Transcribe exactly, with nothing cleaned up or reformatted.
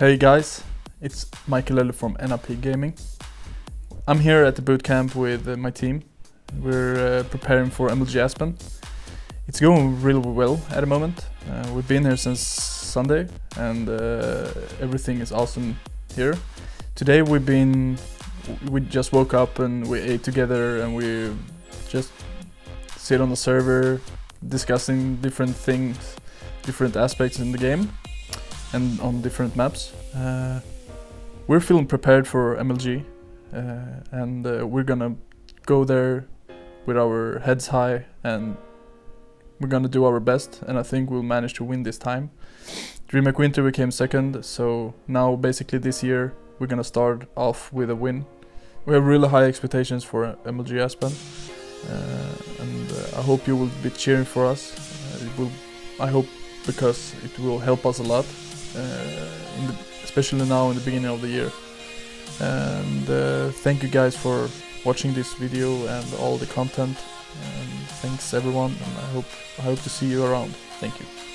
Hey guys, it's Maikelele from N I P Gaming. I'm here at the bootcamp with my team. We're uh, preparing for M L G Aspen. It's going really well at the moment. Uh, we've been here since Sunday and uh, everything is awesome here. Today we've been, we just woke up and we ate together and we just sit on the server discussing different things, different aspects in the game. And on different maps. Uh, we're feeling prepared for M L G uh, and uh, we're gonna go there with our heads high and we're gonna do our best, and I think we'll manage to win this time. DreamHack Winter we came second, so now basically this year we're gonna start off with a win. We have really high expectations for M L G Aspen uh, and uh, I hope you will be cheering for us. Uh, it will, I hope, because it will help us a lot. Uh, in the, especially now in the beginning of the year. And uh, thank you guys for watching this video and all the content. And thanks everyone, and I hope I hope to see you around. Thank you.